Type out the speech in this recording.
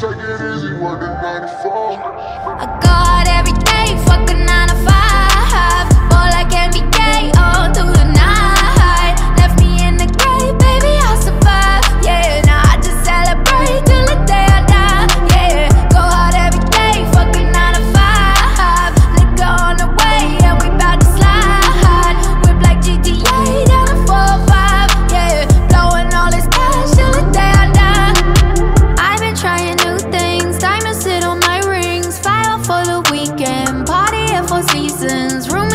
take it easy, working 94. I got every day, fucking 9 to 5. All I can be gay all through the night. Left me in the grave, baby, I'll survive. Yeah, now I just celebrate till the day I die. Yeah, go hard every day, fucking 9 to 5. Liquor on the way, and we bout to slide. Whip like GTA, down to 4 or 5. Yeah, blowing all this cash till the day I die. I've been trying new things, diamonds sit on my rings. Fly out for the weekend, party here for seasons.